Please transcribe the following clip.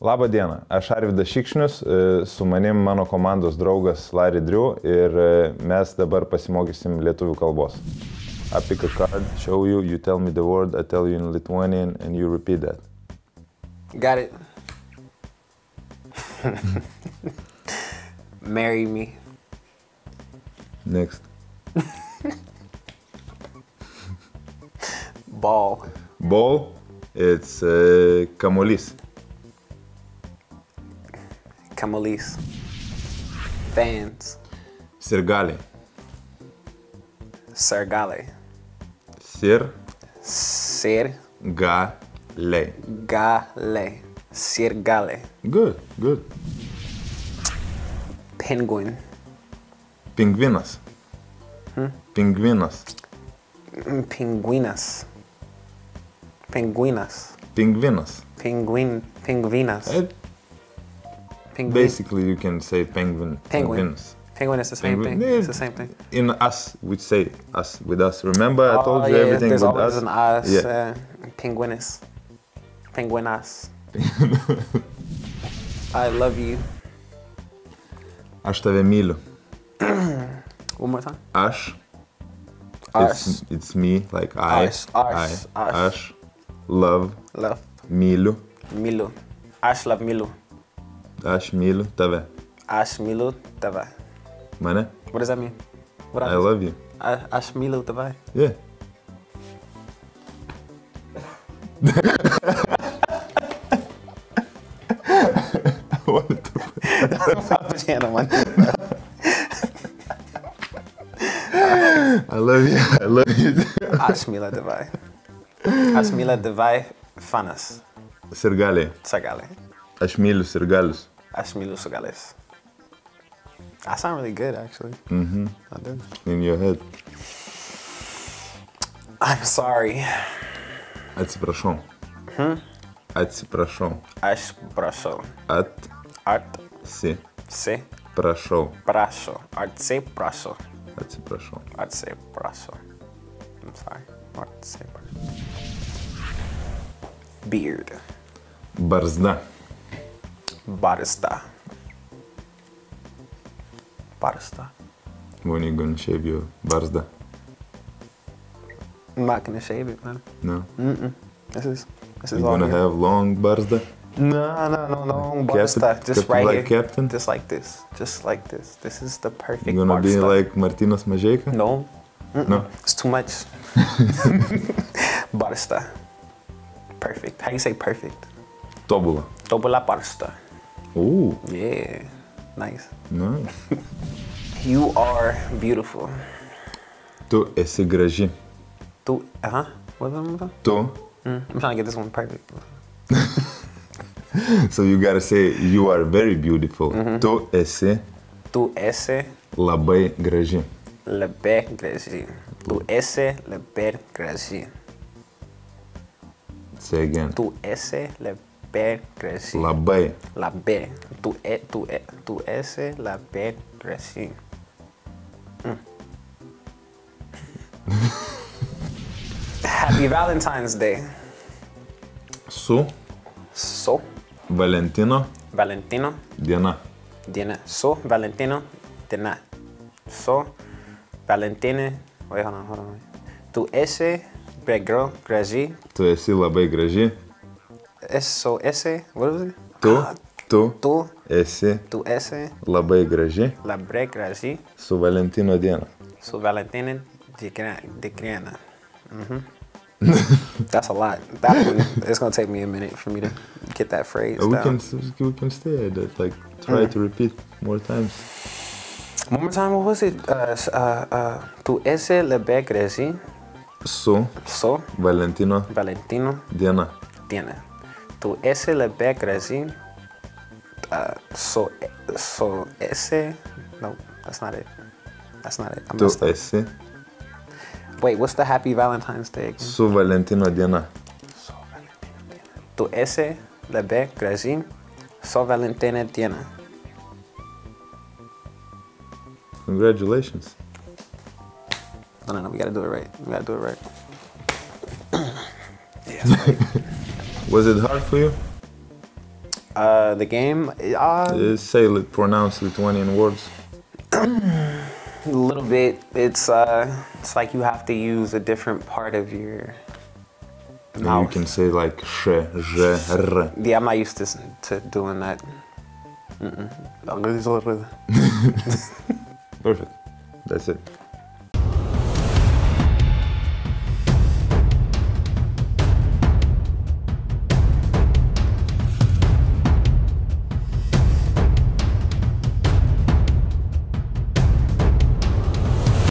Labą dieną, aš Arvydas Šikšnius, su manim mano komandos draugas Larry Drew ir mes dabar pasimokysim lietuvių kalbos. I pick a card, show you, you tell me the word, I tell you in Lithuanian and you repeat that. Got it. Marry me. Next. Ball. Ball, it's kamuolys. Kamuolys. Fans. Sirgaliai. Sirgaliai. Sirgaliai. Galiai. Sirgaliai. Good, good. Penguin. Pingvinas. Pingvinas. Pingvinas. Pingvinas. Pingvinas. Pingvin. Pingvinas. Basically, you can say penguin. Penguin. Penguin is the same thing. It's the same thing. In us, we say us with us. Remember, I told you everything with us. An us. Yeah. Penguinas. Penguinas. I love you. Aš tave myliu. One more time. Aš. It's me, like I. Aš. Love. Love. Myliu. Myliu. Aš love myliu. Aš myliu tave. Aš myliu tave. Mane? What does that mean? What I love you. Aš myliu tave. Yeah. What the I love you. I love you. Aš myliu tave. Aš myliu tave fanas. Sirgaliai. Sirgaliai. Aš myliu sirgalius. Aš myliu sirgalius. I sound really good, actually. Mm-hmm. I do. In your head. I'm sorry. Atsiprašau. Hmm? Atsiprašau. Aš prašau. Si. Prašau. Prašau. Atsiprašau. Atsiprašau. Atsiprašau. I'm sorry. Atsiprašau. Beard. Barzda. Barista. Barista. When are you gonna shave your barzda? I'm not gonna shave it, man. No? Mm-mm. This is long. You gonna have long barzda? No, long barzda. Just right here. Captain? Just like this. Just like this. This is the perfect barzda. You gonna be like Martynas Mažeika? No. Mm-mm. No? It's too much. Barista. Perfect. How do you say perfect? Tobula. Tobula barista. Ooh. Yeah. Nice. Nice. You are beautiful. Tu esi graži. Tu, What was that? Tu. I'm trying to get this one perfect. So you gotta say, you are very beautiful. Mm-hmm. Tu esi. Labai graži. Labai graži. Tu esi labai graži. Say again. Tu esi labai graži. Labai. Labai. Tu esi labai graži. Happy Valentine's Day. Su. Valentino. Diena. Su Valentino. Diena. Su Valentine. Wait, hold on. Tu esi graži. Tu esi labai graži. So ese, what was it? Tu esi labai graži. Labai graži. Su Valentino diena. Su Valentino diena. That's a lot. That one, it's gonna take me a minute for me to get that phrase down. We can stay at that. Like try to repeat more times. One more time. What was it? Tu esi labai graži. Su Valentino diena. Tu esi labai graži. So ese. No, that's not it. I'm tu esi. Wait, what's the Happy Valentine's Day? Su Valentino diena. Tu esi labai graži. Su Valentino diena. Congratulations. No, we gotta do it right. Yeah. Was it hard for you? the game. Say pronounce Lithuanian words. A little bit. It's like you have to use a different part of your mouth. You can say like sh, zh, r. Yeah, I'm not used to doing that. Mm-mm. Perfect. That's it.